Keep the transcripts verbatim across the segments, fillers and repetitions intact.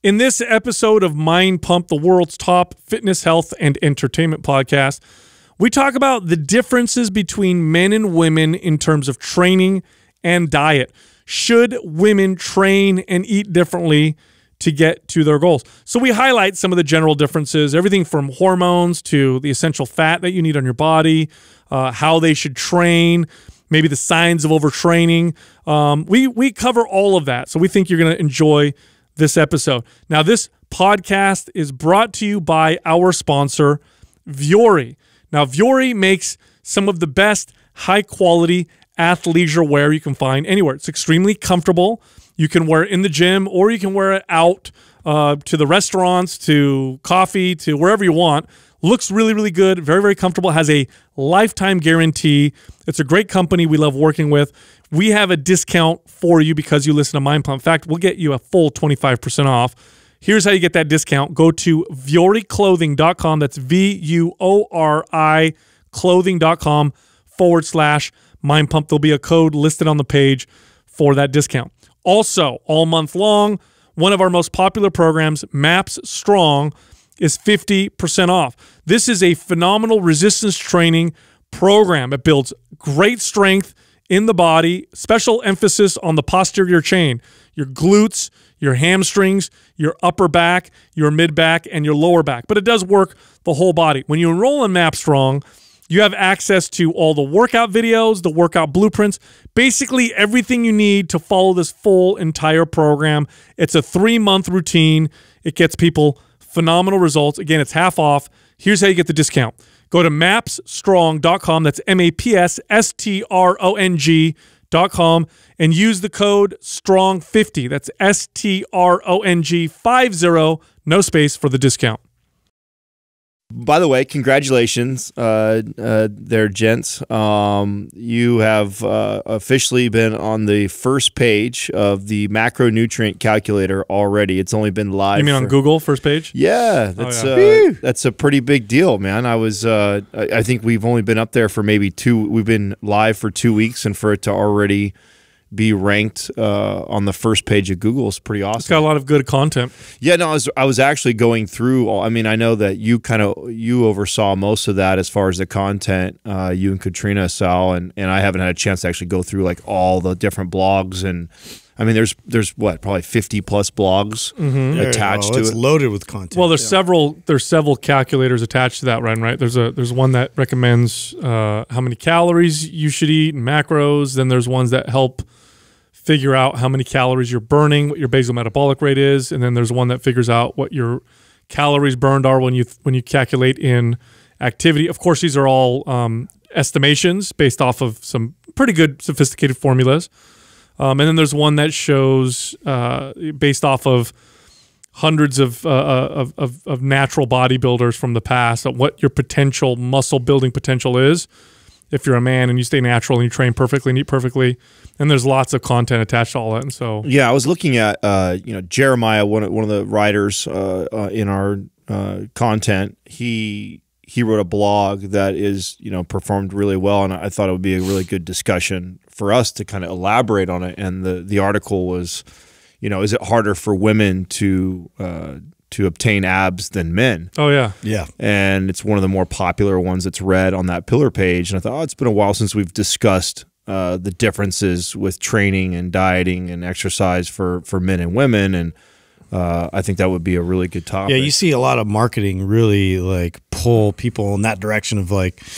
In this episode of Mind Pump, the world's top fitness, health, and entertainment podcast, we talk about the differences between men and women in terms of training and diet. Should women train and eat differently to get to their goals? So we highlight some of the general differences, everything from hormones to the essential fat that you need on your body, uh, how they should train, maybe the signs of overtraining. Um, we, we cover all of that, so we think you're going to enjoy this episode. Now, this podcast is brought to you by our sponsor, Vuori. Now, Vuori makes some of the best high-quality athleisure wear you can find anywhere. It's extremely comfortable. You can wear it in the gym, or you can wear it out uh, to the restaurants, to coffee, to wherever you want. Looks really, really good. Very, very comfortable. Has a lifetime guarantee. It's a great company we love working with. We have a discount for you because you listen to Mind Pump. In fact, we'll get you a full twenty-five percent off. Here's how you get that discount. Go to vuori clothing dot com. That's V U O R I clothing dot com forward slash Mind Pump. There'll be a code listed on the page for that discount. Also, all month long, one of our most popular programs, Maps Strong, is fifty percent off. This is a phenomenal resistance training program. It builds great strength in the body, special emphasis on the posterior chain, your glutes, your hamstrings, your upper back, your mid back, and your lower back. But it does work the whole body. When you enroll in Maps Strong, you have access to all the workout videos, the workout blueprints, basically everything you need to follow this full entire program. It's a three-month routine. It gets people phenomenal results. Again, it's half off. Here's how you get the discount. Go to maps strong dot com. That's M A P S S T R O N G dot com and use the code strong fifty. That's S T R O N G five zero, no space, for the discount. By the way, congratulations uh, uh, there, gents. Um, you have uh, officially been on the first page of the macronutrient calculator already. It's only been live. You mean for, on Google, first page? Yeah. That's, oh, yeah. Uh, that's a pretty big deal, man. I was. Uh, I, I think we've only been up there for maybe two. We've been live for two weeks, and for it to already be ranked uh, on the first page of Google is pretty awesome. It's got a lot of good content. Yeah, no, I was, I was actually going through all, I mean, I know that you kind of, you oversaw most of that as far as the content, uh, you and Katrina, Sal, and, and I haven't had a chance to actually go through like all the different blogs, and I mean, there's, there's what, probably fifty plus blogs mm-hmm. attached to it. It's loaded with content. Well, there's yeah. several, there's several calculators attached to that, Ryan, right? There's a, there's one that recommends uh, how many calories you should eat and macros. Then there's ones that help figure out how many calories you're burning, what your basal metabolic rate is, and then there's one that figures out what your calories burned are when you when you calculate in activity. Of course, these are all um, estimations based off of some pretty good sophisticated formulas. Um, and then there's one that shows uh, based off of hundreds of, uh, of, of, of natural bodybuilders from the past of what your potential muscle building potential is. If you're a man and you stay natural and you train perfectly and eat perfectly, and there's lots of content attached to all that, and so yeah, I was looking at uh, you know, Jeremiah, one of, one of the writers uh, uh, in our uh, content. He he wrote a blog that is you know performed really well, and I thought it would be a really good discussion for us to kind of elaborate on it. And the the article was, you know, is it harder for women to uh, to obtain abs than men? Oh, yeah. Yeah. And it's one of the more popular ones that's read on that pillar page. And I thought, oh, it's been a while since we've discussed uh, the differences with training and dieting and exercise for, for men and women. And uh, I think that would be a really good topic. Yeah, you see a lot of marketing really like pull people in that direction of like –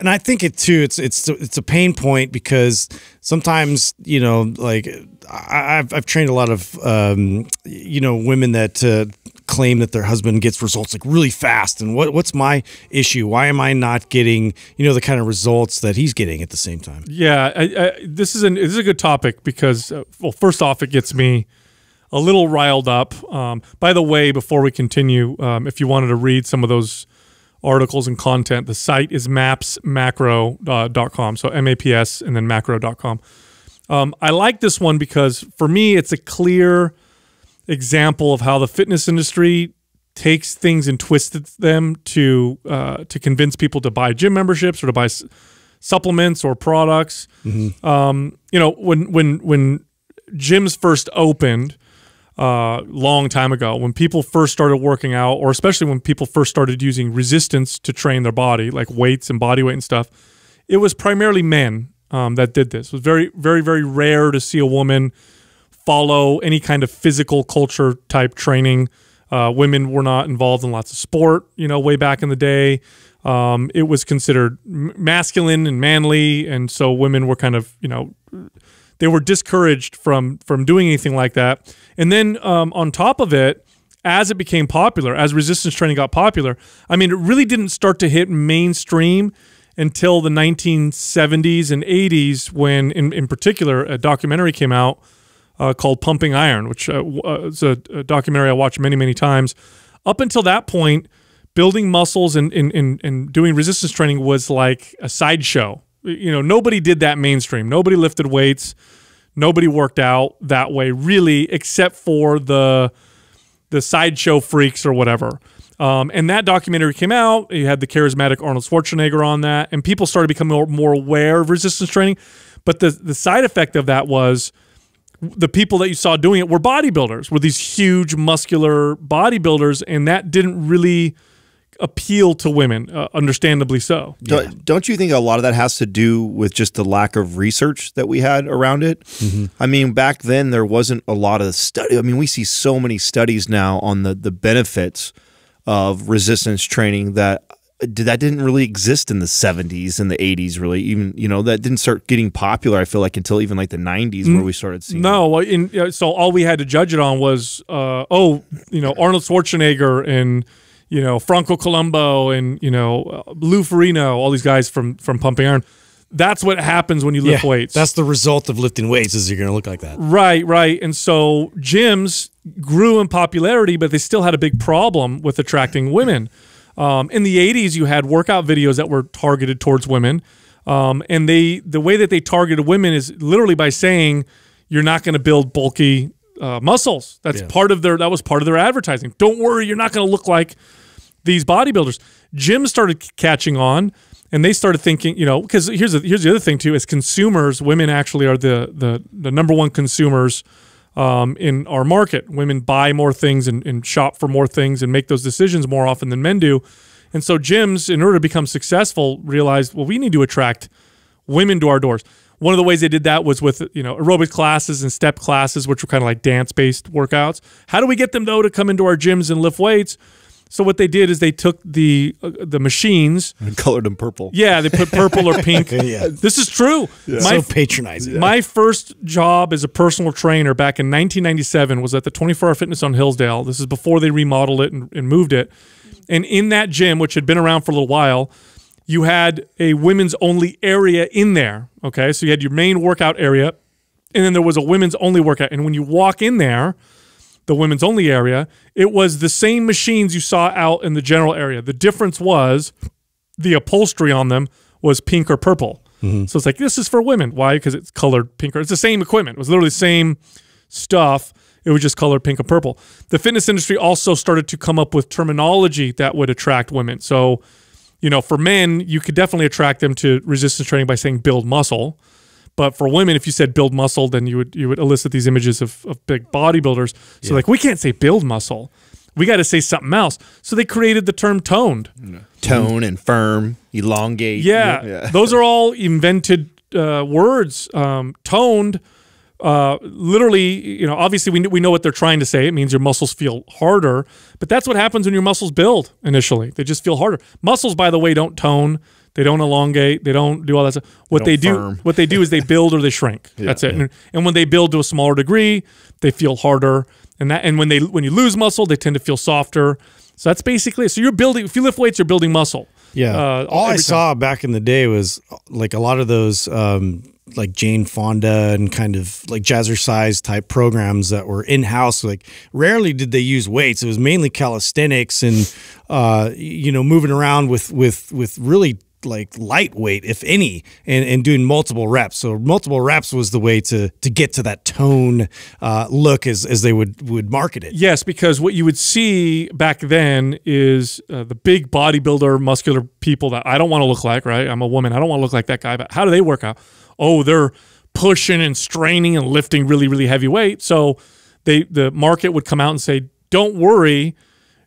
and I think it too, it's, it's, it's a pain point because sometimes, you know, like I, I've, I've trained a lot of, um, you know, women that, uh, claim that their husband gets results like really fast. And what, what's my issue? Why am I not getting, you know, the kind of results that he's getting at the same time? Yeah. I, I, this is an, this is a good topic because, uh, well, first off, it gets me a little riled up. Um, by the way, before we continue, um, if you wanted to read some of those articles and content, the site is maps macro dot com, so M A P S and then macro dot com. Um, I like this one because for me it's a clear example of how the fitness industry takes things and twists them to uh, to convince people to buy gym memberships or to buy s supplements or products. Mm-hmm. um, you know, when when when gyms first opened, uh, long time ago when people first started working out, or especially when people first started using resistance to train their body, like weights and body weight and stuff, it was primarily men um, that did this. It was very, very, very rare to see a woman follow any kind of physical culture type training. Uh, women were not involved in lots of sport, you know, way back in the day. Um, it was considered masculine and manly, and so women were kind of, you know, they were discouraged from from doing anything like that. And then um, on top of it, as it became popular, as resistance training got popular, I mean, it really didn't start to hit mainstream until the nineteen seventies and eighties when, in, in particular, a documentary came out uh, called Pumping Iron, which uh, is a, a documentary I watched many, many times. Up until that point, building muscles and, and, and, and doing resistance training was like a sideshow. You know, nobody did that mainstream. Nobody lifted weights. Nobody worked out that way, really, except for the the sideshow freaks or whatever. Um, and that documentary came out. You had the charismatic Arnold Schwarzenegger on that, and people started becoming more, more aware of resistance training. But the the side effect of that was the people that you saw doing it were bodybuilders, were these huge muscular bodybuilders, and that didn't really appeal to women, uh, understandably so. Yeah. Don't you think a lot of that has to do with just the lack of research that we had around it? Mm-hmm. I mean, back then there wasn't a lot of study. I mean, we see so many studies now on the the benefits of resistance training that that didn't really exist in the seventies and the eighties, really. Even, you know, that didn't start getting popular, I feel like, until even like the nineties where we started seeing no, it. In, so all we had to judge it on was, uh, oh, you know, Arnold Schwarzenegger and, you know, Franco Colombo and, you know, Lou Ferrigno, all these guys from from Pumping Iron. That's what happens when you lift yeah, weights. That's the result of lifting weights, is you're going to look like that. Right, right. And so gyms grew in popularity, but they still had a big problem with attracting women. Um, in the eighties, you had workout videos that were targeted towards women. Um, and they the way that they targeted women is literally by saying, you're not going to build bulky Uh, muscles. That's yeah. part of their, that was part of their advertising. Don't worry, you're not going to look like these bodybuilders. Gyms started catching on, and they started thinking, you know, because here's the, here's the other thing too, as consumers, women actually are the the, the number one consumers um, in our market. Women buy more things and, and shop for more things and make those decisions more often than men do. And so gyms, in order to become successful, realized, well, we need to attract women to our doors. One of the ways they did that was with, you know, aerobic classes and step classes, which were kind of like dance-based workouts. How do we get them, though, to come into our gyms and lift weights? So what they did is they took the uh, the machines and colored them purple. Yeah, they put purple or pink. Yeah. This is true. Yeah. My, so patronizing. Yeah. My first job as a personal trainer back in nineteen ninety-seven was at the twenty-four hour Fitness on Hillsdale. This is before they remodeled it and, and moved it. And in that gym, which had been around for a little while, you had a women's only area in there, okay? So you had your main workout area, and then there was a women's only workout. And when you walk in there, the women's only area, it was the same machines you saw out in the general area. The difference was the upholstery on them was pink or purple. Mm-hmm. So it's like, this is for women. Why? Because it's colored pink or it's the same equipment. It was literally the same stuff. It was just colored pink or purple. The fitness industry also started to come up with terminology that would attract women. So, you know, for men, you could definitely attract them to resistance training by saying build muscle. But for women, if you said build muscle, then you would you would elicit these images of, of big bodybuilders. So yeah. like, we can't say build muscle. We got to say something else. So they created the term toned. Yeah. Tone and firm, elongate. Yeah, yeah. Those are all invented uh, words. Um, toned, uh, literally, you know, obviously we, we know what they're trying to say. It means your muscles feel harder, but that's what happens when your muscles build initially. They just feel harder. Muscles, by the way, don't tone. They don't elongate. They don't do all that stuff. What they, they do, firm. what they do is they build or they shrink. Yeah, that's it. Yeah. And, and when they build to a smaller degree, they feel harder. And that, and when they, when you lose muscle, they tend to feel softer. So that's basically it. So you're building, if you lift weights, you're building muscle. Yeah. Uh, all I saw time. back in the day was like a lot of those, um, like Jane Fonda and kind of like jazzercise type programs that were in-house. Like rarely did they use weights. It was mainly calisthenics and, uh, you know, moving around with, with, with really like lightweight, if any, and, and doing multiple reps. So multiple reps was the way to, to get to that tone, uh, look as, as they would, would market it. Yes. Because what you would see back then is uh, the big bodybuilder, muscular people that I don't want to look like, right? I'm a woman. I don't want to look like that guy, but how do they work out? Oh, they're pushing and straining and lifting really, really heavy weight. So they the market would come out and say, don't worry,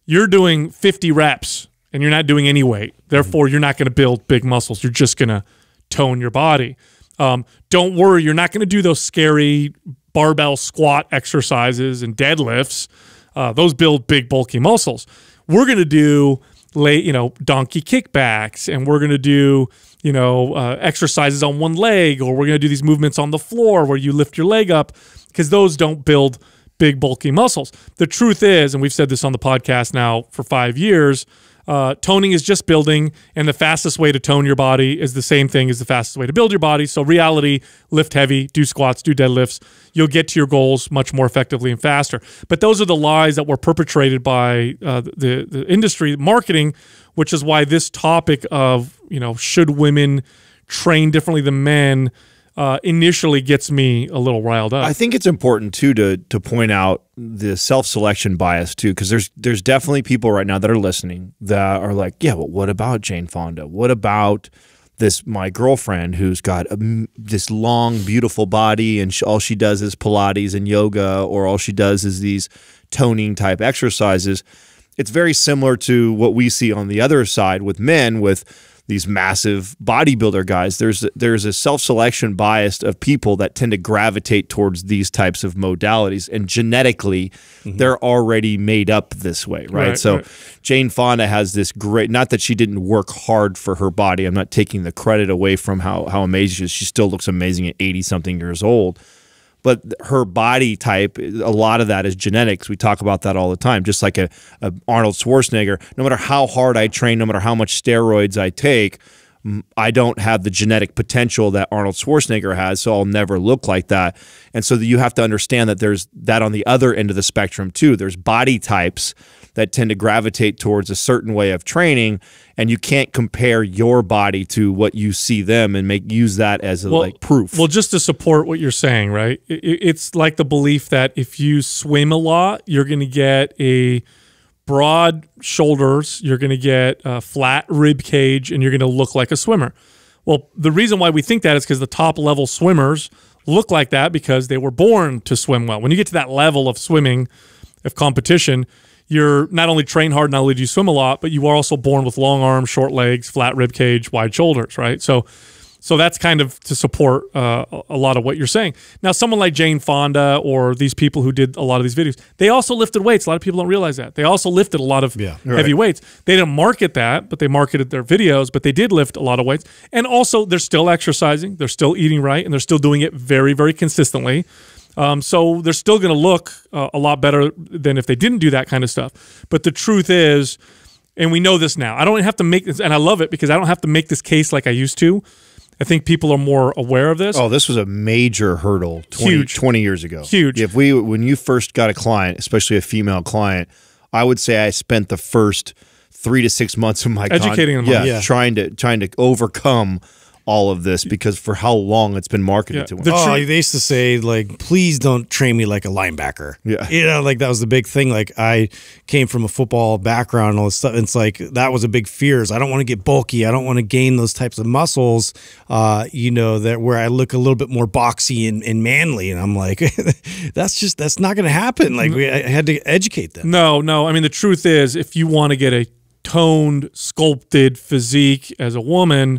you're doing fifty reps and you're not doing any weight. Therefore, you're not going to build big muscles. You're just going to tone your body. Um, don't worry, you're not going to do those scary barbell squat exercises and deadlifts. Uh, those build big, bulky muscles. We're going to do late, you know, donkey kickbacks, and we're going to do, you know, uh, exercises on one leg, or we're going to do these movements on the floor where you lift your leg up, because those don't build big, bulky muscles. The truth is, and we've said this on the podcast now for five years, uh, toning is just building, and the fastest way to tone your body is the same thing as the fastest way to build your body. So reality, lift heavy, do squats, do deadlifts. You'll get to your goals much more effectively and faster. But those are the lies that were perpetrated by uh, the, the industry marketing, which is why this topic of, you know, should women train differently than men Uh, initially gets me a little riled up. I think it's important too to to point out the self-selection bias too, because there's there's definitely people right now that are listening that are like, yeah, but what about Jane Fonda? What about this my girlfriend who's got a, this long, beautiful body, and she, all she does is Pilates and yoga, or all she does is these toning type exercises? It's very similar to what we see on the other side with men with these massive bodybuilder guys. There's there's a self-selection bias of people that tend to gravitate towards these types of modalities, and genetically, mm-hmm. they're already made up this way, right? right so right. Jane Fonda has this great, not that she didn't work hard for her body. I'm not taking the credit away from how, how amazing she is. She still looks amazing at eighty-something years old. But her body type, a lot of that is genetics. We talk about that all the time. Just like a, a Arnold Schwarzenegger, no matter how hard I train, no matter how much steroids I take, I don't have the genetic potential that Arnold Schwarzenegger has, so I'll never look like that. And so you have to understand that there's that on the other end of the spectrum too. There's body types that tend to gravitate towards a certain way of training, and you can't compare your body to what you see them and make use that as a, well, like proof. Well, just to support what you're saying, right? It, it's like the belief that if you swim a lot, you're going to get a broad shoulders, you're going to get a flat rib cage, and you're going to look like a swimmer. Well, the reason why we think that is because the top level swimmers look like that because they were born to swim well. When you get to that level of swimming, of competition, you're not only train hard, not only do you swim a lot, but you are also born with long arms, short legs, flat rib cage, wide shoulders, right? So so that's kind of to support uh, a lot of what you're saying. Now, someone like Jane Fonda or these people who did a lot of these videos, they also lifted weights. A lot of people don't realize that. They also lifted a lot of yeah, right. heavy weights. They didn't market that, but they marketed their videos, but they did lift a lot of weights. And also, they're still exercising, they're still eating right, and they're still doing it very, very consistently. Um, so they're still going to look uh, a lot better than if they didn't do that kind of stuff. But the truth is, and we know this now, I don't have to make this, and I love it because I don't have to make this case like I used to. I think people are more aware of this. Oh, this was a major hurdle twenty, Huge. twenty years ago. Huge. If we, when you first got a client, especially a female client, I would say I spent the first three to six months of my educating them, yeah, yeah, trying to trying to overcome all of this, because for how long it's been marketed yeah. to them. The oh, they used to say, like, please don't train me like a linebacker. Yeah. You know, like that was the big thing. Like, I came from a football background and all this stuff. It's like, that was a big fear. Is I don't want to get bulky. I don't want to gain those types of muscles, uh, you know, that where I look a little bit more boxy and, and manly. And I'm like, that's just, that's not going to happen. Like, we, I had to educate them. No, no. I mean, the truth is, if you want to get a toned, sculpted physique as a woman,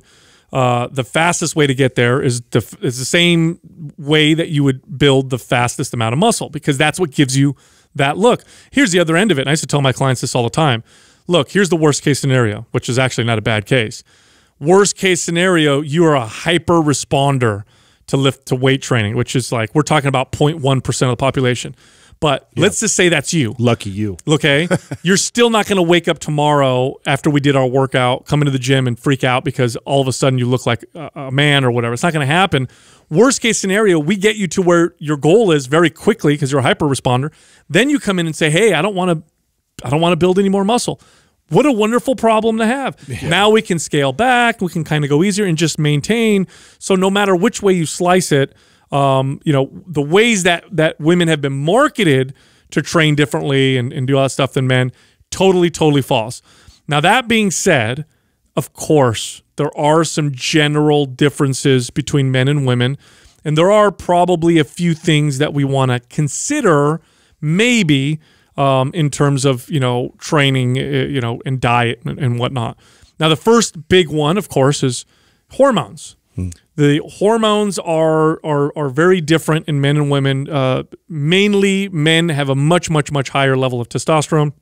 Uh, the fastest way to get there is the, is the same way that you would build the fastest amount of muscle, because that's what gives you that look. Here's the other end of it. And I used to tell my clients this all the time. Look, here's the worst case scenario, which is actually not a bad case. Worst case scenario, you are a hyper responder to lift to weight training, which is like, we're talking about zero point one percent of the population. But yep. let's just say that's you. Lucky you. Okay? You're still not going to wake up tomorrow after we did our workout, come into the gym and freak out because all of a sudden you look like a man or whatever. It's not going to happen. Worst case scenario, we get you to where your goal is very quickly because you're a hyper responder. Then you come in and say, hey, I don't want to, I don't want to build any more muscle. What a wonderful problem to have. Yeah. Now we can scale back. We can kind of go easier and just maintain. So no matter which way you slice it, Um, you know, the ways that, that women have been marketed to train differently and, and do all that stuff than men, totally, totally false. Now, that being said, of course, there are some general differences between men and women, and there are probably a few things that we want to consider maybe um, in terms of, you know, training, you know, and diet and, and whatnot. Now, the first big one, of course, is hormones. Hmm. The hormones are, are, are very different in men and women. Uh, mainly men have a much, much, much higher level of testosterone.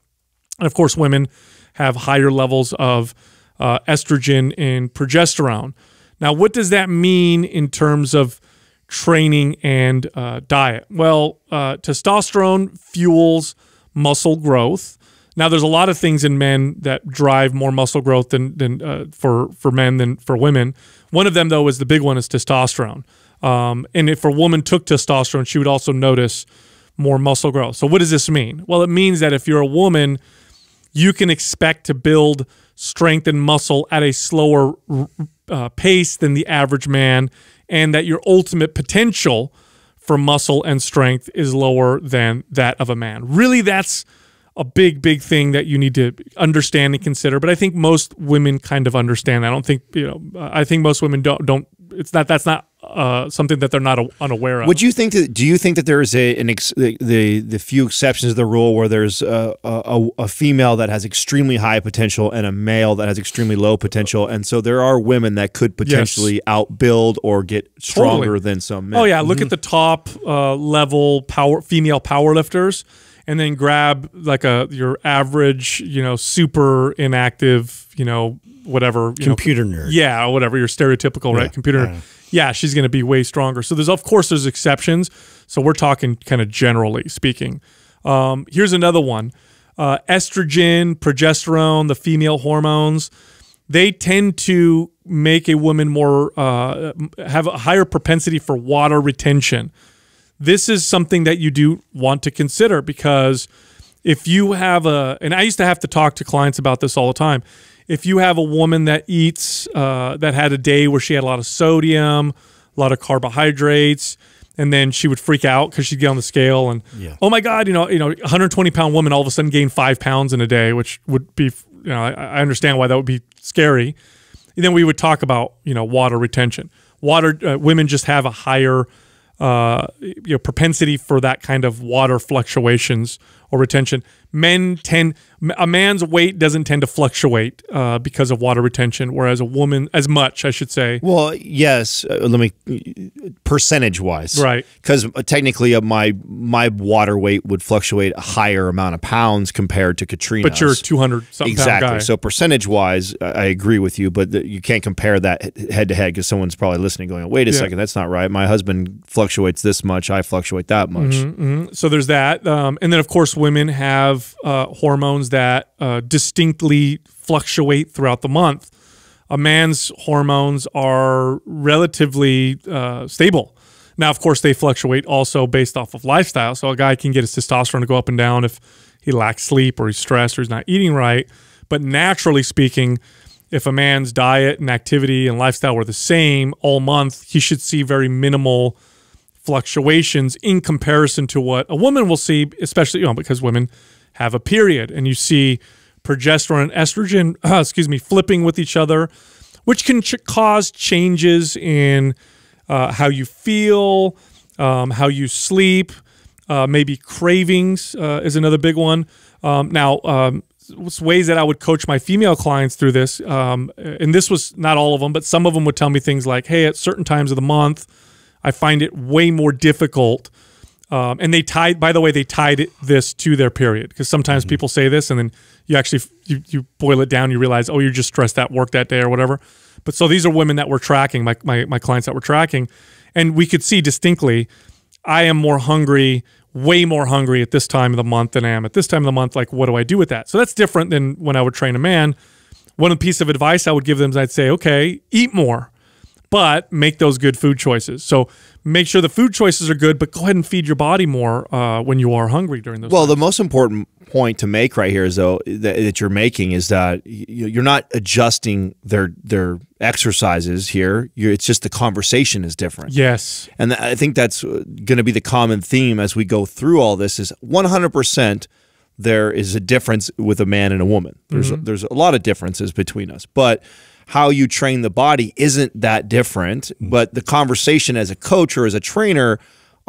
And of course, women have higher levels of uh, estrogen and progesterone. Now, what does that mean in terms of training and uh, diet? Well, uh, testosterone fuels muscle growth. Now, there's a lot of things in men that drive more muscle growth than, than uh, for, for men than for women. One of them, though, is the big one is testosterone. Um, and if a woman took testosterone, she would also notice more muscle growth. So what does this mean? Well, it means that if you're a woman, you can expect to build strength and muscle at a slower uh, pace than the average man, and that your ultimate potential for muscle and strength is lower than that of a man. Really, that's a big, big thing that you need to understand and consider. But I think most women kind of understand that. I don't think, you know, I think most women don't, don't it's not, that's not uh, something that they're not unaware of. Would you think that, do you think that there is a, an ex, the, the, the few exceptions to the rule where there's a, a, a female that has extremely high potential and a male that has extremely low potential? And so there are women that could potentially yes. outbuild or get stronger totally. Than some men. Oh yeah. Look mm-hmm. at the top uh, level power, female powerlifters. And then grab like a your average, you know, super inactive, you know, whatever you computer know, nerd, yeah, whatever your stereotypical yeah, right computer, yeah. nerd. Yeah, she's going to be way stronger. So there's of course there's exceptions. So we're talking kind of generally speaking. Um, here's another one: uh, estrogen, progesterone, the female hormones. They tend to make a woman more uh, have a higher propensity for water retention. This is something that you do want to consider, because if you have a, and I used to have to talk to clients about this all the time. If you have a woman that eats, uh, that had a day where she had a lot of sodium, a lot of carbohydrates, and then she would freak out because she'd get on the scale and, yeah. oh my God, you know, you know, one hundred twenty pound woman all of a sudden gained five pounds in a day, which would be, you know, I, I understand why that would be scary. And then we would talk about, you know, water retention. Water, uh, women just have a higher Uh, you know, propensity for that kind of water fluctuations or retention. Men tend, a man's weight doesn't tend to fluctuate uh, because of water retention, whereas a woman, as much, I should say. Well, yes, uh, let me, percentage-wise. Right. Because technically uh, my my water weight would fluctuate a higher amount of pounds compared to Katrina's. But you're a two hundred something exactly. pound guy. So percentage-wise, I agree with you, but the, you can't compare that head-to-head because someone's probably listening going, wait a yeah. second, that's not right. My husband fluctuates. fluctuates this much, I fluctuate that much. Mm-hmm, mm-hmm. So there's that. Um, and then, of course, women have uh, hormones that uh, distinctly fluctuate throughout the month. A man's hormones are relatively uh, stable. Now, of course, they fluctuate also based off of lifestyle. So a guy can get his testosterone to go up and down if he lacks sleep or he's stressed or he's not eating right. But naturally speaking, if a man's diet and activity and lifestyle were the same all month, he should see very minimal fluctuations in comparison to what a woman will see, especially, you know, because women have a period and you see progesterone and estrogen, uh, excuse me, flipping with each other, which can ch cause changes in uh, how you feel, um, how you sleep, uh, maybe cravings uh, is another big one. Um, now, um, ways that I would coach my female clients through this, um, and this was not all of them, but some of them would tell me things like, hey, at certain times of the month, I find it way more difficult. Um, and they tied, by the way, they tied it, this to their period, because sometimes mm-hmm. people say this and then you actually, you, you boil it down, you realize, oh, you're just stressed at work that day or whatever. But so these are women that we're tracking, my, my, my clients that we're tracking. And we could see distinctly, I am more hungry, way more hungry at this time of the month than I am at this time of the month. Like, what do I do with that? So that's different than when I would train a man. One piece of advice I would give them is I'd say, okay, eat more, but make those good food choices. So make sure the food choices are good, but go ahead and feed your body more uh, when you are hungry during those. Well, times. The most important point to make right here is though that, that you're making is that you're not adjusting their their exercises here. You're, it's just the conversation is different. Yes, and I think that's going to be the common theme as we go through all this. Is one hundred percent there is a difference with a man and a woman. There's mm-hmm. there's a lot of differences between us, but how you train the body isn't that different, but the conversation as a coach or as a trainer,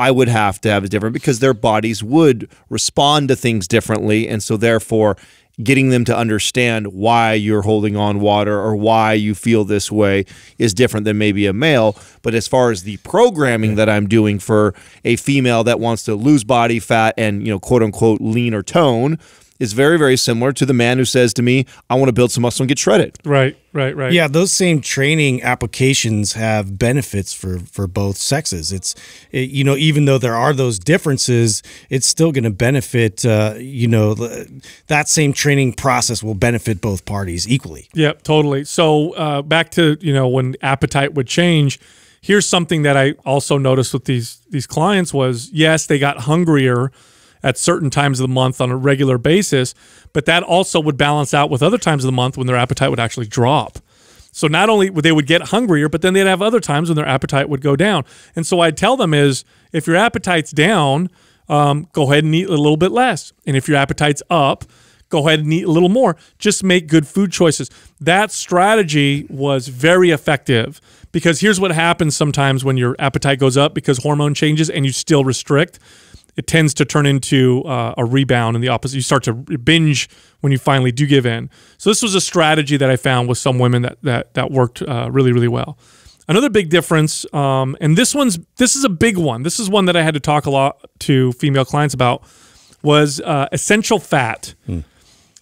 I would have to have a different, because their bodies would respond to things differently. And so therefore, getting them to understand why you're holding on water or why you feel this way is different than maybe a male. But as far as the programming that I'm doing for a female that wants to lose body fat and, you know, quote unquote, lean or tone, is very, very similar to the man who says to me, I want to build some muscle and get shredded. Right, right, right. Yeah, those same training applications have benefits for, for both sexes. It's, it, you know, even though there are those differences, it's still going to benefit, uh, you know, that same training process will benefit both parties equally. Yeah, totally. So uh, back to, you know, when appetite would change, here's something that I also noticed with these, these clients was, yes, they got hungrier at certain times of the month on a regular basis, but that also would balance out with other times of the month when their appetite would actually drop. So not only would they would get hungrier, but then they'd have other times when their appetite would go down. And so I'd tell them is, if your appetite's down, um, go ahead and eat a little bit less. And if your appetite's up, go ahead and eat a little more. Just make good food choices. That strategy was very effective, because here's what happens sometimes when your appetite goes up because hormone changes and you still restrict. It tends to turn into uh, a rebound in the opposite. You start to binge when you finally do give in. So this was a strategy that I found with some women that that that worked uh, really, really well. Another big difference, um, and this one's this is a big one. This is one that I had to talk a lot to female clients about, was uh, essential fat. Hmm.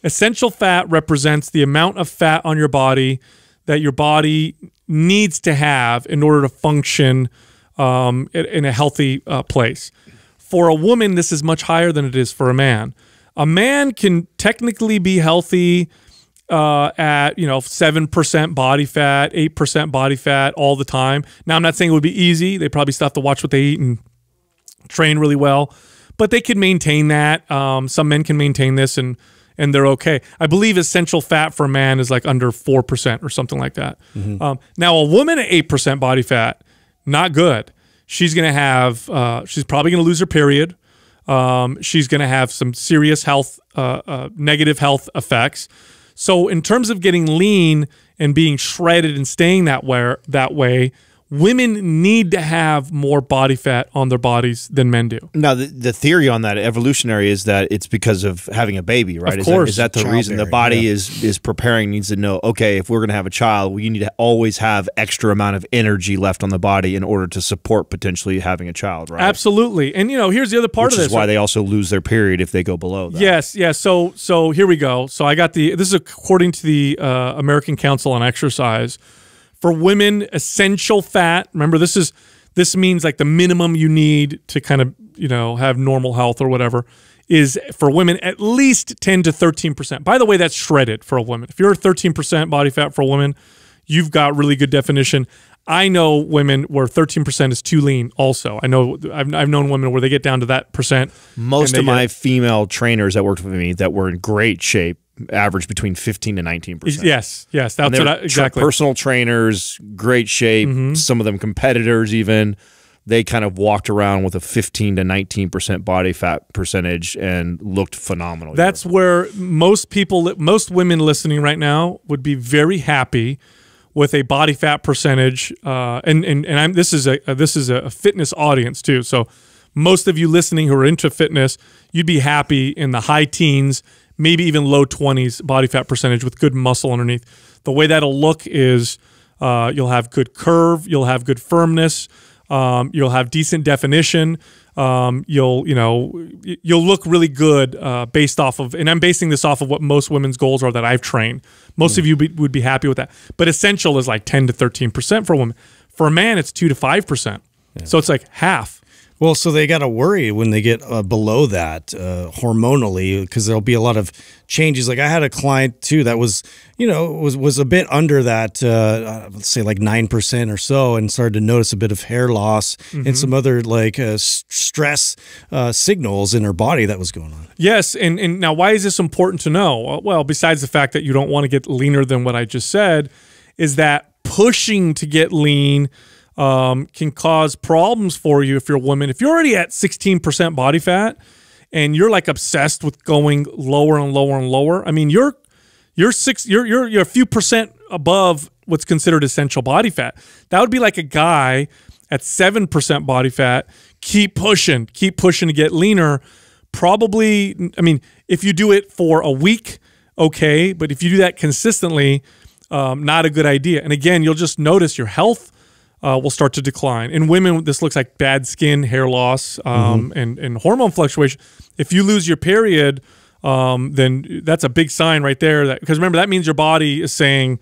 Essential fat represents the amount of fat on your body that your body needs to have in order to function um, in, in a healthy uh, place. For a woman, this is much higher than it is for a man. A man can technically be healthy uh, at, you know, seven percent body fat, eight percent body fat all the time. Now, I'm not saying it would be easy. They probably still have to watch what they eat and train really well. But they can maintain that. Um, some men can maintain this, and and they're okay. I believe essential fat for a man is like under four percent or something like that. Mm-hmm. um, now, a woman at eight percent body fat, not good. She's going to have, uh, she's probably going to lose her period. Um, she's going to have some serious health, uh, uh, negative health effects. So in terms of getting lean and being shredded and staying that way, that way, women need to have more body fat on their bodies than men do. Now, the, the theory on that evolutionary is that it's because of having a baby, right? Of course. Is that, is that the Child reason bearing, the body yeah. is, is preparing, needs to know, okay, if we're going to have a child, well, you need to always have extra amount of energy left on the body in order to support potentially having a child, right? Absolutely. And, you know, here's the other part Which of this. Which is why they also lose their period if they go below that. Yes, yes. So, so here we go. So I got the, this is according to the uh, American Council on Exercise. For women, essential fat, remember this is this means like the minimum you need to kind of, you know, have normal health or whatever, is for women at least ten to thirteen percent. By the way, that's shredded for a woman. If you're thirteen percent body fat for a woman, you've got really good definition. I know women where thirteen percent is too lean also. I know I've, I've known women where they get down to that percent. Most of my female trainers that worked with me that were in great shape average between fifteen to nineteen percent. Yes, yes, that's what I, exactly. Personal trainers, great shape, mm-hmm. some of them competitors even. They kind of walked around with a fifteen to nineteen percent body fat percentage and looked phenomenal. That's where most people, most women listening right now would be very happy with a body fat percentage. Uh, and and, and I'm, this is a this is a fitness audience too. So most of you listening who are into fitness, you'd be happy in the high teens, maybe even low twenties body fat percentage with good muscle underneath. The way that'll look is uh, you'll have good curve, you'll have good firmness, um, you'll have decent definition, um, you'll you know you'll look really good uh, based off of. And I'm basing this off of what most women's goals are that I've trained. Most mm. of you be, would be happy with that. But essential is like ten to thirteen percent for a woman. For a man, it's two to five percent. Yeah. So it's like half. Well, so they got to worry when they get uh, below that uh, hormonally, because there'll be a lot of changes. Like I had a client too that was, you know, was was a bit under that, uh, let's say like nine percent or so, and started to notice a bit of hair loss mm-hmm. and some other like uh, stress uh, signals in her body that was going on. Yes, and and now why is this important to know? Well, besides the fact that you don't want to get leaner than what I just said, is that pushing to get lean Um, can cause problems for you if you're a woman. If you're already at sixteen percent body fat and you're like obsessed with going lower and lower and lower, I mean, you're you're six, you're you're you're a few percent above what's considered essential body fat. That would be like a guy at seven percent body fat, keep pushing, keep pushing to get leaner. Probably, I mean, if you do it for a week, okay. But if you do that consistently, um, not a good idea. And again, you'll just notice your health uh, will start to decline. In women, this looks like bad skin, hair loss, um, mm-hmm. and, and hormone fluctuation. If you lose your period, um, then that's a big sign right there. That, because remember, that means your body is saying,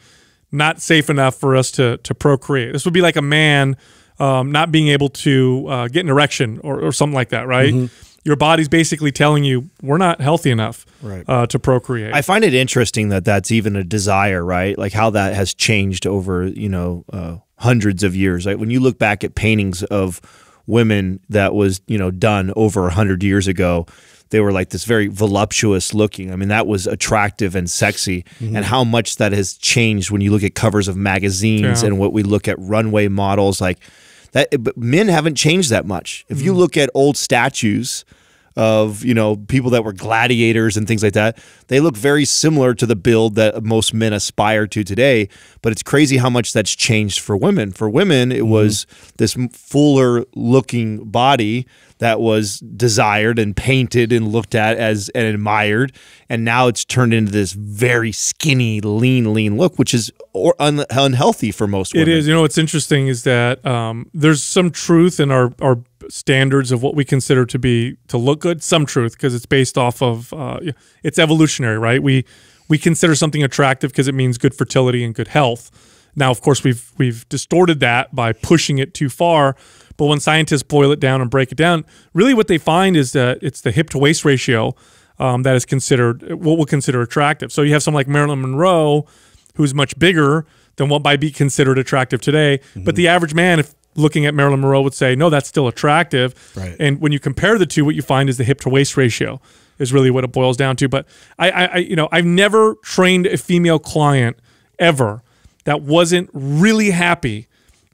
not safe enough for us to, to procreate. This would be like a man um, not being able to uh, get an erection or, or something like that, right? Mm-hmm. Your body's basically telling you, we're not healthy enough right. uh, to procreate. I find it interesting that that's even a desire, right? Like how that has changed over, you know, uh, hundreds of years. Like when you look back at paintings of women that was, you know, done over a hundred years ago, they were like this very voluptuous looking. I mean, that was attractive and sexy. Mm-hmm. And how much that has changed when you look at covers of magazines yeah. and what we look at runway models like that. But men haven't changed that much. If mm-hmm. you look at old statues of, you know, people that were gladiators and things like that, they look very similar to the build that most men aspire to today. But it's crazy how much that's changed for women. For women, it mm-hmm. was this fuller looking body that was desired and painted and looked at as and admired. And now it's turned into this very skinny, lean, lean look, which is or un unhealthy for most women. It is. You know, what's interesting is that um, there's some truth in our, our standards of what we consider to be to look good. Some truth, because it's based off of, uh, it's evolutionary, right? We, we consider something attractive because it means good fertility and good health. Now, of course, we've, we've distorted that by pushing it too far. But when scientists boil it down and break it down, really what they find is that it's the hip to waist ratio um, that is considered what we'll consider attractive. So you have someone like Marilyn Monroe, who's much bigger than what might be considered attractive today. Mm-hmm. But the average man, if looking at Marilyn Monroe, would say, no, that's still attractive. Right. And when you compare the two, what you find is the hip to waist ratio is really what it boils down to. But I, I, I you know, I've never trained a female client ever that wasn't really happy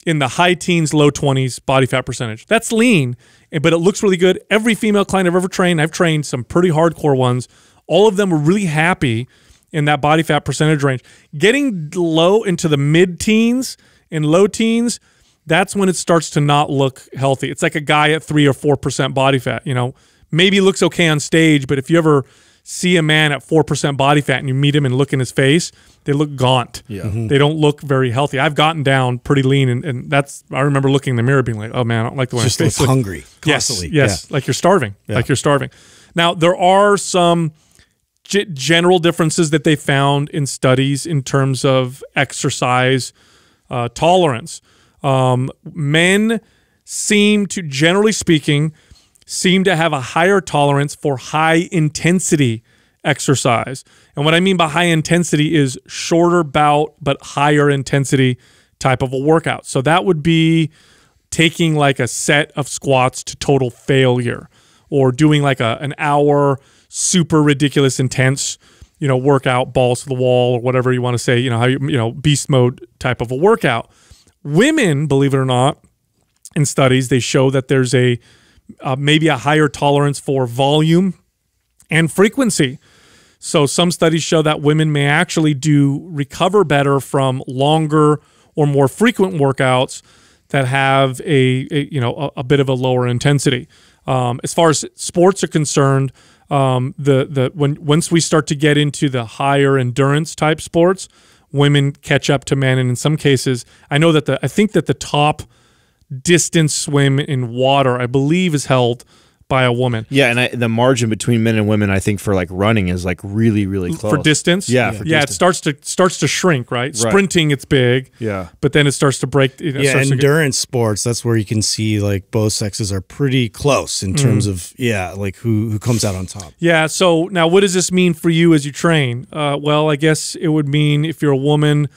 in the high teens, low twenties body fat percentage. That's lean, but it looks really good. Every female client I've ever trained, I've trained some pretty hardcore ones. All of them were really happy in that body fat percentage range. Getting low into the mid-teens and low teens, that's when it starts to not look healthy. It's like a guy at three or four percent body fat. You know, maybe looks okay on stage, but if you ever see a man at four percent body fat and you meet him and look in his face, they look gaunt. Yeah. Mm-hmm. They don't look very healthy. I've gotten down pretty lean, and, and that's, I remember looking in the mirror being like, oh man, I don't like the way just I face. Just hungry constantly. Yes, yes. Yeah. Like you're starving, yeah. like you're starving. Now, there are some g general differences that they found in studies in terms of exercise uh, tolerance. Um, men seem to, generally speaking, seem to have a higher tolerance for high-intensity exercise. And what I mean by high-intensity is shorter bout but higher-intensity type of a workout. So that would be taking like a set of squats to total failure, or doing like a, an hour super ridiculous intense, you know, workout, balls to the wall or whatever you want to say, you know, how you, you know, beast mode type of a workout. Women, believe it or not, in studies, they show that there's a Uh, maybe a higher tolerance for volume and frequency. So some studies show that women may actually do recover better from longer or more frequent workouts that have a, a you know a, a bit of a lower intensity. Um, as far as sports are concerned, um, the the when once we start to get into the higher endurance type sports, women catch up to men, and in some cases, I know that the I think that the top distance swim in water, I believe, is held by a woman. Yeah, and I, the margin between men and women, I think, for like running is like really, really close. For distance? Yeah, yeah. For yeah, distance. It starts to starts to shrink, right? right? Sprinting, it's big. Yeah, but then it starts to break. You know, yeah, endurance sports. That's where you can see like both sexes are pretty close in terms mm. of yeah, like who who comes out on top. Yeah. So now, what does this mean for you as you train? Uh, well, I guess it would mean if you're a woman,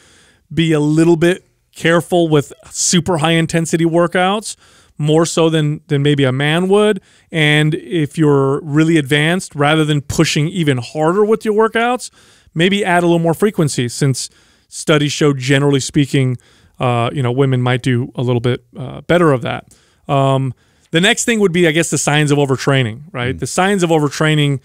be a little bit careful with super high intensity workouts, more so than than maybe a man would. And if you're really advanced, rather than pushing even harder with your workouts, maybe add a little more frequency, since studies show, generally speaking, uh, you know, women might do a little bit uh, better of that. Um, the next thing would be, I guess, the signs of overtraining, right? Mm. The signs of overtraining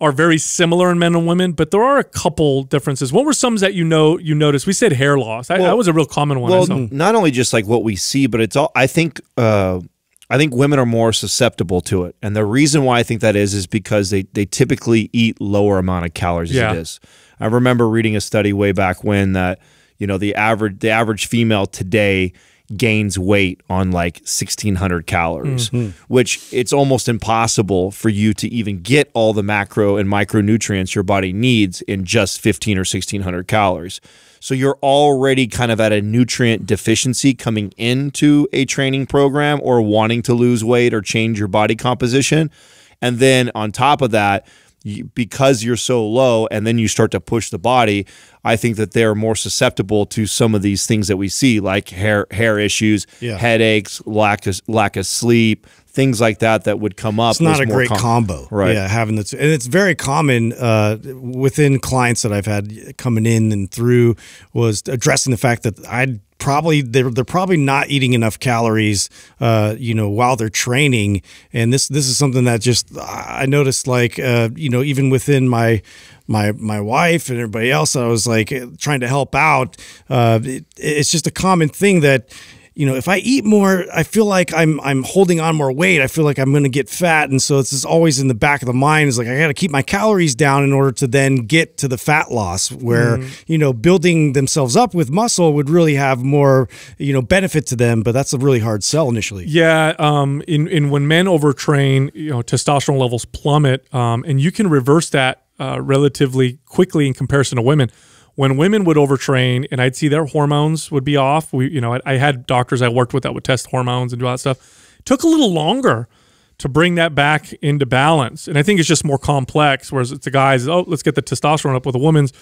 are very similar in men and women, but there are a couple differences. What were some that you know you noticed? We said hair loss. I, well, that was a real common one. Well, I saw. Not only just like what we see, but it's all. I think uh, I think women are more susceptible to it, and the reason why I think that is is because they they typically eat lower amount of calories. Yeah. As it is. I remember reading a study way back when that you know the average the average female today gains weight on like sixteen hundred calories, mm-hmm. which it's almost impossible for you to even get all the macro and micronutrients your body needs in just fifteen or sixteen hundred calories. So you're already kind of at a nutrient deficiency coming into a training program or wanting to lose weight or change your body composition. And then on top of that, because you're so low and then you start to push the body, I think that they're more susceptible to some of these things that we see, like hair hair issues, yeah. headaches, lack of, lack of sleep, things like that that would come up. It's not a great combo. Right. Yeah, having this, and it's very common uh, within clients that I've had coming in and through was addressing the fact that I'd probably they're, they're probably not eating enough calories uh you know while they're training, and this this is something that just I noticed, like uh you know even within my my my wife and everybody else I was like trying to help out. uh it, it's just a common thing that you know, if I eat more, I feel like I'm I'm holding on more weight. I feel like I'm going to get fat, and so it's just always in the back of the mind. It's like I got to keep my calories down in order to then get to the fat loss, where mm-hmm. you know building themselves up with muscle would really have more you know benefit to them. But that's a really hard sell initially. Yeah, um, in in when men overtrain, you know, testosterone levels plummet, um, and you can reverse that uh, relatively quickly in comparison to women. When women would overtrain and I'd see their hormones would be off, we, you know, I, I had doctors I worked with that would test hormones and do all that stuff. It took a little longer to bring that back into balance. And I think it's just more complex, whereas it's the guys, oh, let's get the testosterone up with the women's.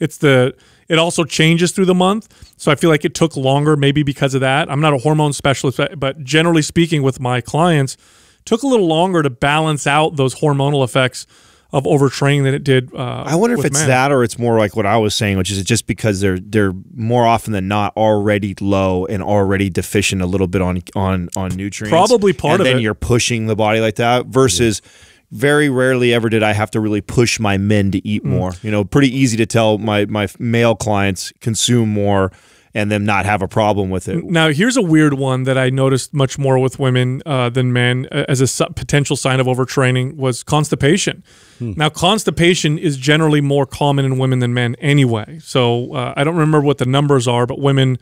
It's the, it also changes through the month. So I feel like it took longer maybe because of that. I'm not a hormone specialist, but generally speaking with my clients, it took a little longer to balance out those hormonal effects of overtraining than it did. Uh, I wonder if it's men. That, or it's more like what I was saying, which is just because they're they're more often than not already low and already deficient a little bit on on on nutrients. Probably part and of it. And then you're pushing the body like that versus. Yeah. Very rarely ever did I have to really push my men to eat more. Mm. You know, pretty easy to tell my my male clients consume more and them not have a problem with it. Now, here's a weird one that I noticed much more with women uh, than men uh, as a su potential sign of overtraining was constipation. Hmm. Now, constipation is generally more common in women than men anyway. So uh, I don't remember what the numbers are, but women,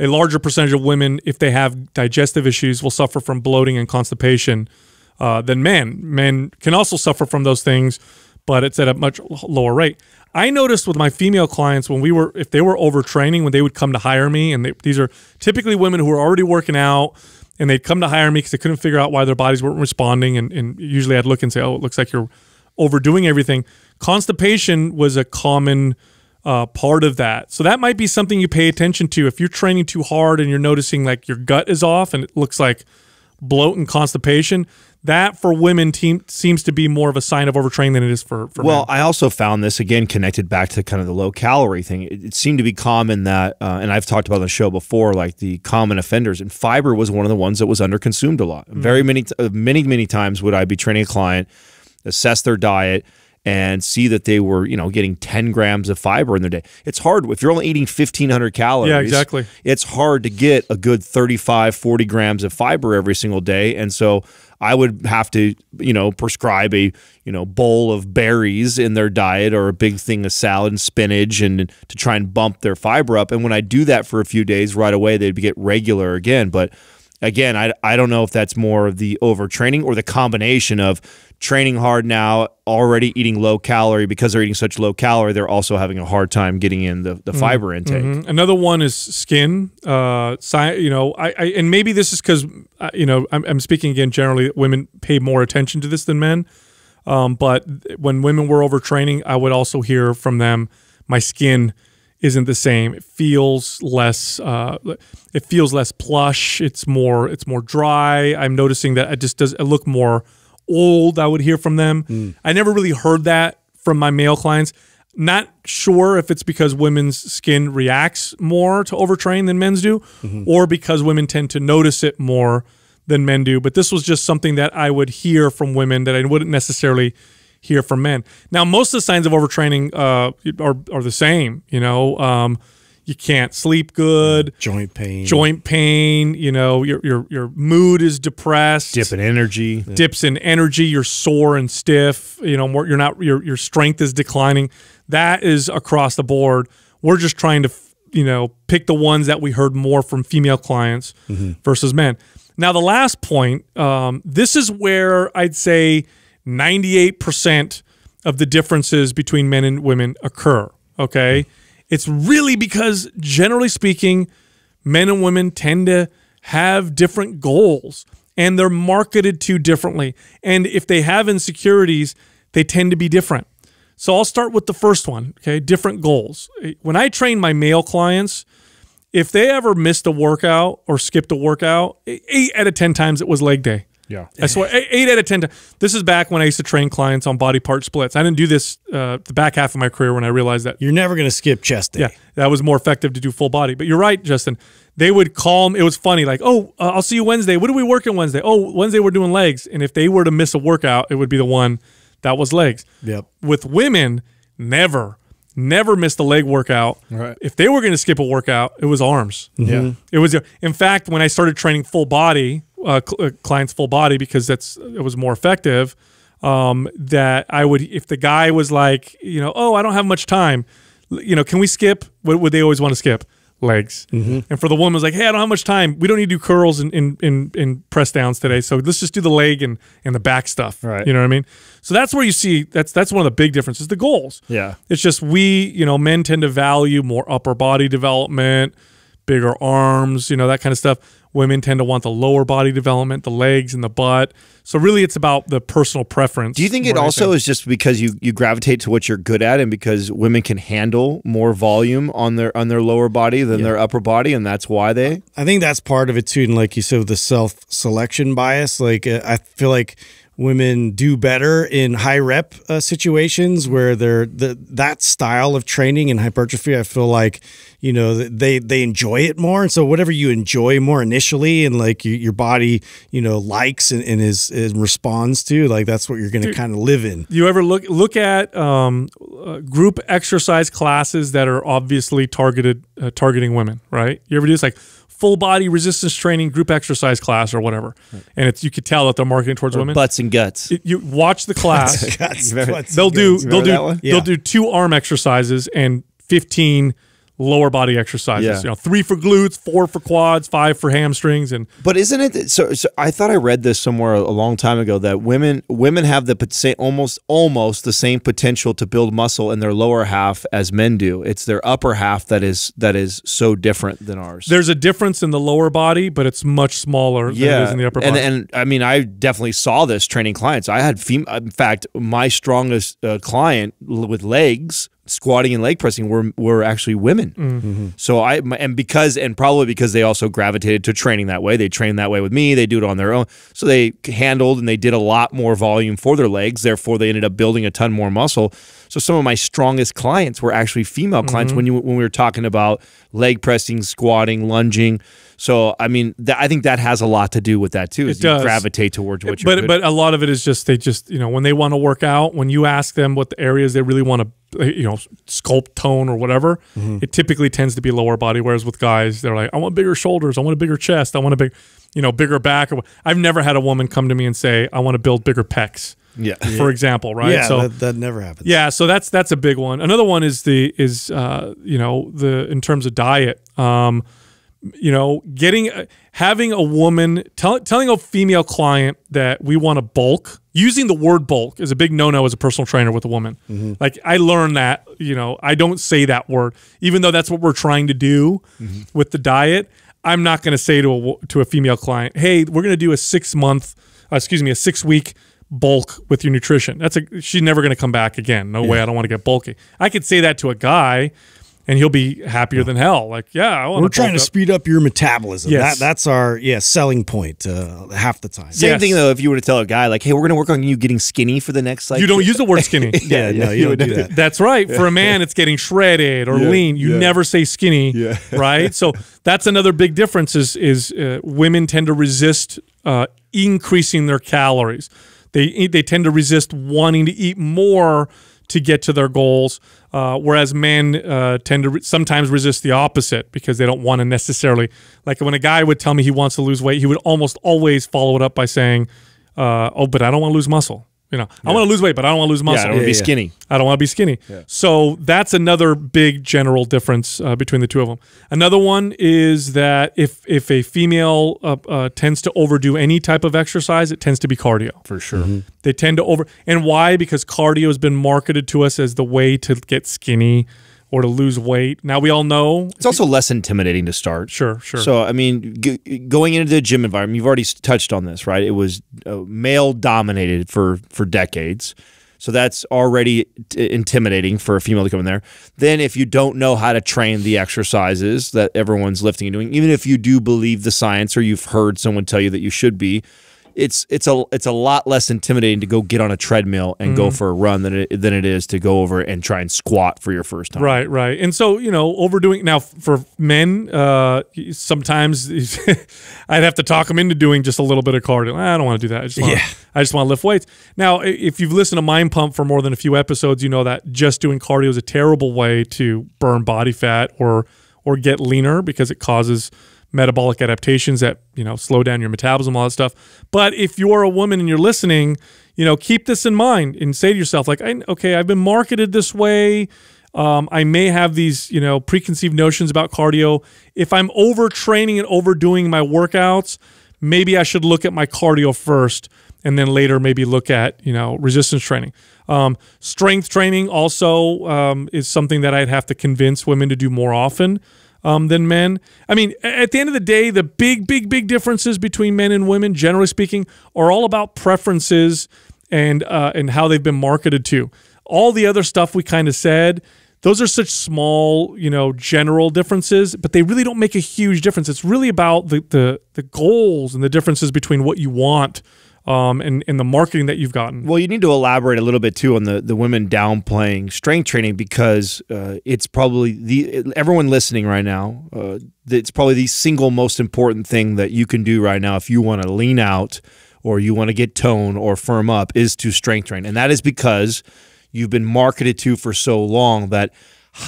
a larger percentage of women, if they have digestive issues, will suffer from bloating and constipation uh, than men. Men can also suffer from those things, but it's at a much lower rate. I noticed with my female clients when we were, if they were overtraining, when they would come to hire me, and they, these are typically women who are already working out, and they'd come to hire me because they couldn't figure out why their bodies weren't responding, and, and usually I'd look and say, oh, it looks like you're overdoing everything. Constipation was a common uh, part of that. So that might be something you pay attention to. If you're training too hard and you're noticing like your gut is off and it looks like bloat and constipation, that for women team seems to be more of a sign of overtraining than it is for, for well, men. Well, I also found this, again, connected back to kind of the low-calorie thing. It, it seemed to be common that, uh, and I've talked about on the show before, like the common offenders, and fiber was one of the ones that was underconsumed a lot. Mm-hmm. Very many, many, many times would I be training a client, assess their diet, and see that they were, you know, getting ten grams of fiber in their day. It's hard. If you're only eating fifteen hundred calories, yeah, exactly. It's hard to get a good thirty-five, forty grams of fiber every single day. And so I would have to, you know, prescribe a, you know, bowl of berries in their diet or a big thing of salad and spinach and to try and bump their fiber up. And when I do that for a few days, right away, they'd get regular again. But again, I, I don't know if that's more of the overtraining or the combination of training hard now, already eating low calorie. Because they're eating such low calorie, they're also having a hard time getting in the, the mm-hmm. fiber intake. Mm-hmm. Another one is skin. Uh, you know, I, I and maybe this is because uh, you know I'm, I'm speaking again generally. Women pay more attention to this than men. Um, but when women were overtraining, I would also hear from them, my skin isn't the same. It feels less. Uh, it feels less plush. It's more. It's more dry. I'm noticing that it just does. It look more old. I would hear from them. Mm. I never really heard that from my male clients. Not sure if it's because women's skin reacts more to overtrain than men's do, mm-hmm. or because women tend to notice it more than men do. But this was just something that I would hear from women that I wouldn't necessarily here for men. Now, most of the signs of overtraining uh, are, are the same, you know. Um, you can't sleep good. Joint pain. Joint pain. You know, your your your mood is depressed. Dip in energy. Dips in energy. You're sore and stiff. You know, more, you're not. Your your strength is declining. That is across the board. We're just trying to, you know, pick the ones that we heard more from female clients mm-hmm. versus men. Now, the last point. Um, this is where I'd say ninety-eight percent of the differences between men and women occur. Okay. Mm-hmm. It's really because, generally speaking, men and women tend to have different goals, and they're marketed to differently. And if they have insecurities, they tend to be different. So I'll start with the first one, okay? Different goals. When I train my male clients, if they ever missed a workout or skipped a workout, eight out of ten times it was leg day. Yeah. I swear, eight out of ten times. This is back when I used to train clients on body part splits. I didn't do this uh, the back half of my career when I realized that. You're never going to skip chest day. Yeah, that was more effective to do full body. But you're right, Justin. They would call me. It was funny. Like, oh, uh, I'll see you Wednesday. What are we working Wednesday? Oh, Wednesday we're doing legs. And if they were to miss a workout, it would be the one that was legs. Yep. With women, never, never missed a leg workout. Right. If they were going to skip a workout, it was arms. Mm-hmm. Yeah. It was. In fact, when I started training full body, Uh, cl uh, clients full body, because that's it was more effective, um, that I would, if the guy was like, you know, oh, I don't have much time, you know, can we skip? What would they always want to skip? Legs. Mm-hmm. And for the woman was like, hey, I don't have much time. We don't need to do curls and, and, and, and press downs today. So let's just do the leg and, and the back stuff. Right. You know what I mean? So that's where you see, that's, that's one of the big differences, the goals. Yeah. It's just we, you know, men tend to value more upper body development, bigger arms, you know, that kind of stuff. Women tend to want the lower body development, the legs and the butt. So really it's about the personal preference. Do you think it also is just because you, you gravitate to what you're good at, and because women can handle more volume on their on their lower body than yeah. their upper body, and that's why they? I think that's part of it too. And like you said, the self-selection bias, like uh, I feel like women do better in high rep uh, situations where they're the, that style of training and hypertrophy. I feel like, you know, they, they enjoy it more. And so whatever you enjoy more initially and like you, your body, you know, likes and, and is, is responds to, like, that's what you're going to kind of live in. You ever look, look at um, uh, group exercise classes that are obviously targeted, uh, targeting women, right? You ever do this? Like, full body resistance training group exercise class or whatever, right. and it's you could tell that they're marketing towards or women. Butts and guts. It, you watch the class. Butts and guts. Remember, they'll do. They'll do. Yeah. They'll do two arm exercises and fifteen lower body exercises. Yeah. You know, three for glutes, four for quads, five for hamstrings, and. But isn't it so? So I thought I read this somewhere a long time ago that women women have the almost almost the same potential to build muscle in their lower half as men do. It's their upper half that is that is so different than ours. There's a difference in the lower body, but it's much smaller yeah. than it is in the upper body. And, and I mean, I definitely saw this training clients. I had fem in fact my strongest uh, client with legs. Squatting and leg pressing were were actually women. Mm-hmm. So I and because and probably because they also gravitated to training that way. They trained that way with me. They do it on their own. So they handled and they did a lot more volume for their legs. Therefore, they ended up building a ton more muscle. So some of my strongest clients were actually female clients. Mm-hmm. When you when we were talking about leg pressing, squatting, lunging. So I mean, th I think that has a lot to do with that too. Is it does. You gravitate towards what you're. But good but at. A lot of it is just they just you know when they want to work out, when you ask them what the areas they really want to. You know, sculpt tone or whatever. Mm-hmm. It typically tends to be lower body. Whereas with guys, they're like, I want bigger shoulders. I want a bigger chest. I want a big, you know, bigger back. I've never had a woman come to me and say, I want to build bigger pecs. Yeah, for yeah. example, right? Yeah, so that, that never happens. Yeah, so that's that's a big one. Another one is the is uh, you know the in terms of diet. Um, you know, getting uh, having a woman tell, telling a female client that we want to bulk. Using the word bulk is a big no-no as a personal trainer with a woman. Mm-hmm. Like, I learned that, you know, I don't say that word. Even though that's what we're trying to do mm-hmm. with the diet, I'm not going to say to a, to a female client, hey, we're going to do a six-month, uh, excuse me, a six-week bulk with your nutrition. That's a, she's never going to come back again. No yeah. way, I don't want to get bulky. I could say that to a guy, and he'll be happier yeah. than hell. Like, yeah, I want we're to trying to up. speed up your metabolism. Yes. That, that's our yeah selling point uh, half the time. Same yes. thing though. If you were to tell a guy like, "Hey, we're going to work on you getting skinny for the next," like, you don't use the word skinny. yeah, yeah, no, you don't do that. That's right. For a man, it's getting shredded or yeah, lean. You yeah. never say skinny, yeah. right? So that's another big difference. Is is uh, women tend to resist uh, increasing their calories. They, they tend to resist wanting to eat more to get to their goals, uh, whereas men uh, tend to re sometimes resist the opposite because they don't want to necessarily, like when a guy would tell me he wants to lose weight, he would almost always follow it up by saying, uh, oh, but I don't want to lose muscle. You know, yeah. I want to lose weight, but I don't want to lose muscle. Yeah, I don't want to yeah, be yeah. skinny. I don't want to be skinny. Yeah. So that's another big general difference uh, between the two of them. Another one is that if if a female uh, uh, tends to overdo any type of exercise, it tends to be cardio. For sure. Mm-hmm. They tend to over... And why? Because cardio has been marketed to us as the way to get skinny or to lose weight. Now, we all know... It's also less intimidating to start. Sure, sure. So, I mean, g going into the gym environment, you've already touched on this, right? It was uh, male-dominated for, for decades. So that's already t intimidating for a female to come in there. Then if you don't know how to train the exercises that everyone's lifting and doing, even if you do believe the science or you've heard someone tell you that you should be, It's it's a it's a lot less intimidating to go get on a treadmill and mm. go for a run than it than it is to go over and try and squat for your first time. Right, right. And so, you know, overdoing now for men, uh, sometimes I'd have to talk them into doing just a little bit of cardio. I don't want to do that. I just want yeah. I just want to lift weights. Now, if you've listened to Mind Pump for more than a few episodes, you know that just doing cardio is a terrible way to burn body fat or or get leaner because it causes metabolic adaptations that, you know, slow down your metabolism, all that stuff. But if you're a woman and you're listening, you know, keep this in mind and say to yourself, like, I, okay, I've been marketed this way. Um, I may have these, you know, preconceived notions about cardio. If I'm overtraining and overdoing my workouts, maybe I should look at my cardio first and then later maybe look at, you know, resistance training. Um, strength training also um, is something that I'd have to convince women to do more often. Um, than men. I mean, at the end of the day, the big, big, big differences between men and women, generally speaking, are all about preferences and uh, and how they've been marketed to. All the other stuff we kind of said, those are such small, you know, general differences, but they really don't make a huge difference. It's really about the the, the goals and the differences between what you want Um, and, and the marketing that you've gotten. Well, you need to elaborate a little bit too on the, the women downplaying strength training because uh, it's probably, the everyone listening right now, uh, it's probably the single most important thing that you can do right now if you want to lean out or you want to get toned or firm up is to strength train. And that is because you've been marketed to for so long that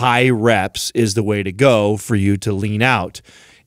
high reps is the way to go for you to lean out.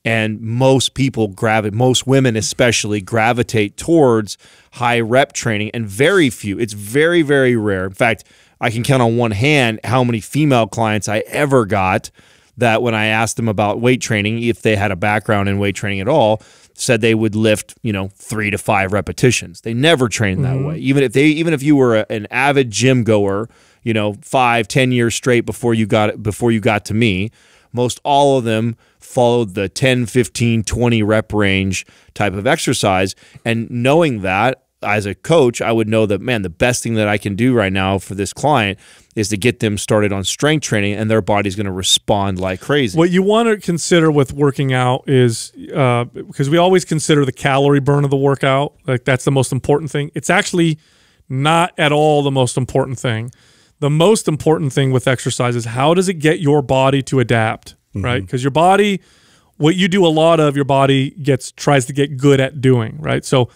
And most people gravitate, most women especially gravitate towards high rep training, and very few. It's very, very rare. In fact, I can count on one hand how many female clients I ever got that when I asked them about weight training, if they had a background in weight training at all, said they would lift, you know, three to five repetitions. They never trained that mm-hmm. way. Even if they, even if you were a, an avid gym goer, you know, five, ten years straight before you got before you got to me, most all of them followed the ten, fifteen, twenty rep range type of exercise. And knowing that as a coach, I would know that, man, the best thing that I can do right now for this client is to get them started on strength training, and their body's going to respond like crazy. What you want to consider with working out is, uh, because we always consider the calorie burn of the workout, like that's the most important thing. It's actually not at all the most important thing. The most important thing with exercise is how does it get your body to adapt, mm-hmm. right? Because your body, what you do a lot of, your body gets tries to get good at doing, right? So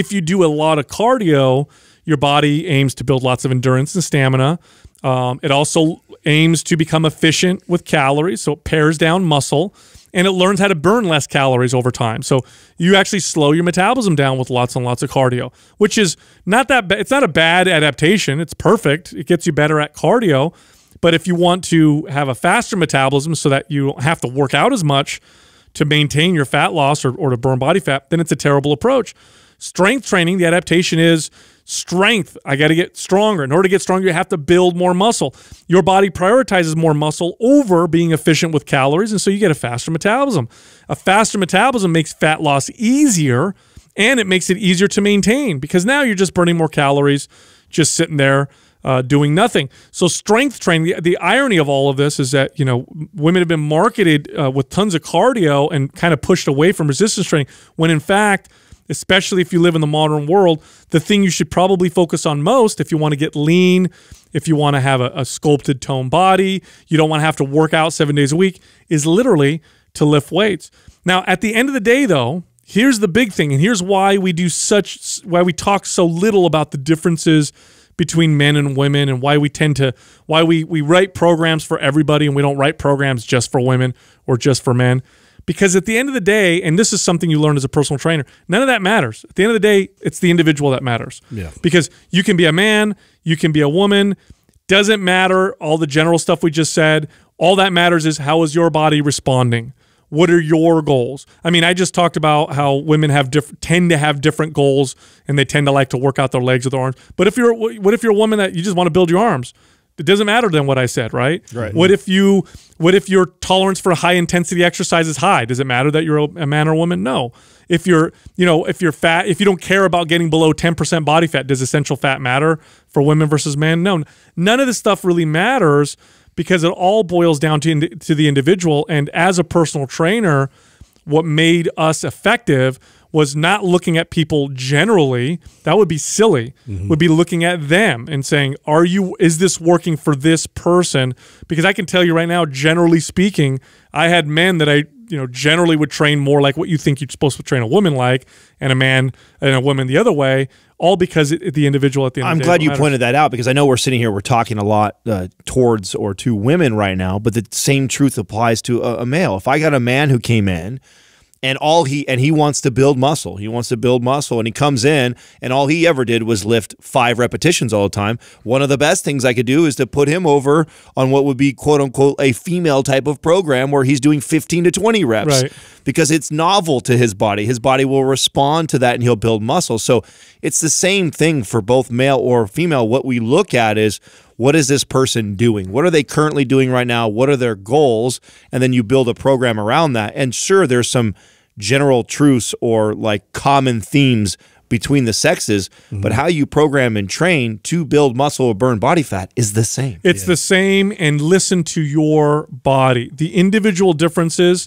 if you do a lot of cardio, your body aims to build lots of endurance and stamina. Um, it also aims to become efficient with calories, so it pares down muscle, and it learns how to burn less calories over time. So you actually slow your metabolism down with lots and lots of cardio, which is not that bad. It's not a bad adaptation. It's perfect. It gets you better at cardio. But if you want to have a faster metabolism so that you don't have to work out as much to maintain your fat loss or, or to burn body fat, then it's a terrible approach. Strength training, the adaptation is strength. I got to get stronger. In order to get stronger, you have to build more muscle. Your body prioritizes more muscle over being efficient with calories, and so you get a faster metabolism. A faster metabolism makes fat loss easier, and it makes it easier to maintain because now you're just burning more calories, just sitting there uh, doing nothing. So strength training, the, the irony of all of this is that, you know, women have been marketed uh, with tons of cardio and kind of pushed away from resistance training when, in fact, especially if you live in the modern world, the thing you should probably focus on most if you want to get lean, if you want to have a, a sculpted toned body, you don't want to have to work out seven days a week, is literally to lift weights. Now, at the end of the day, though, here's the big thing, and here's why we do such, why we talk so little about the differences between men and women, and why we tend to, why we, we write programs for everybody and we don't write programs just for women or just for men. Because at the end of the day, and this is something you learn as a personal trainer, none of that matters. At the end of the day, it's the individual that matters. Yeah. Because you can be a man, you can be a woman, doesn't matter, all the general stuff we just said. All that matters is how is your body responding? What are your goals? I mean, I just talked about how women have diff- tend to have different goals, and they tend to like to work out their legs or their arms. But if you're, what if you're a woman that you just want to build your arms? It doesn't matter then what I said, right? Right. What if you, what if your tolerance for high intensity exercise is high? Does it matter that you're a man or a woman? No. If you're, you know, if you're fat, if you don't care about getting below ten percent body fat, does essential fat matter for women versus men? No. None of this stuff really matters, because it all boils down to, to the individual. And as a personal trainer, what made us effective was not looking at people generally. That would be silly. Mm-hmm. Would be looking at them and saying, "Are you? Is this working for this person?" Because I can tell you right now, generally speaking, I had men that I, you know, generally would train more like what you think you're supposed to train a woman like, and a man and a woman the other way. All because it, the individual at the end I'm of the day glad you matters. Pointed that out, because I know we're sitting here, we're talking a lot uh, towards or to women right now, but the same truth applies to a, a male. If I got a man who came in and all he and he wants to build muscle, he wants to build muscle, and he comes in and all he ever did was lift five repetitions all the time, one of the best things I could do is to put him over on what would be quote unquote a female type of program where he's doing fifteen to twenty reps. Right. Because it's novel to his body. His body will respond to that and he'll build muscle. So it's the same thing for both male or female. What we look at is, what is this person doing? What are they currently doing right now? What are their goals? And then you build a program around that. And sure, there's some general truths or like common themes between the sexes, mm-hmm. but how you program and train to build muscle or burn body fat is the same. It's yeah. the same, and listen to your body. The individual differences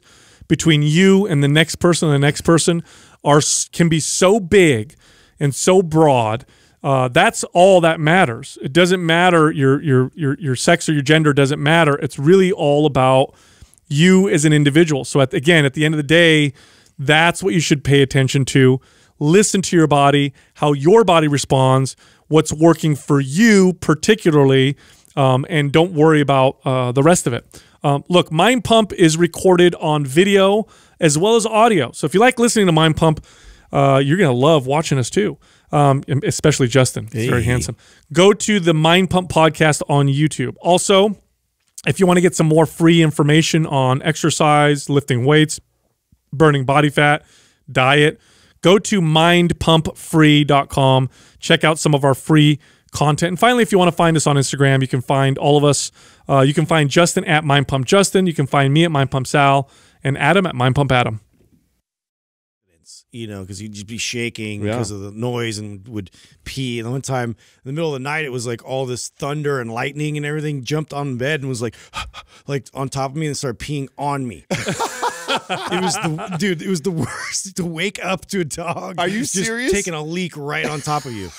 between you and the next person and the next person are can be so big and so broad. Uh, that's all that matters. It doesn't matter your your your your sex or your gender doesn't matter. It's really all about you as an individual. So at, again, at the end of the day, that's what you should pay attention to. Listen to your body, how your body responds, what's working for you particularly, um, and don't worry about uh, the rest of it. Um, look, Mind Pump is recorded on video as well as audio. So if you like listening to Mind Pump, uh, you're going to love watching us too, um, especially Justin. He's hey. very handsome. Go to the Mind Pump podcast on YouTube. Also, if you want to get some more free information on exercise, lifting weights, burning body fat, diet, go to mind pump free dot com. Check out some of our free content. And finally, if you want to find us on Instagram, you can find all of us. Uh, you can find Justin at Mind Pump Justin. You can find me at Mind Pump Sal, and Adam at Mind Pump Adam. You know, because he'd just be shaking yeah. because of the noise and would pee. And the one time in the middle of the night, it was like all this thunder and lightning and everything, jumped on bed and was like, like on top of me and started peeing on me. It was the dude. It was the worst to wake up to a dog. Are you serious? Taking a leak right on top of you.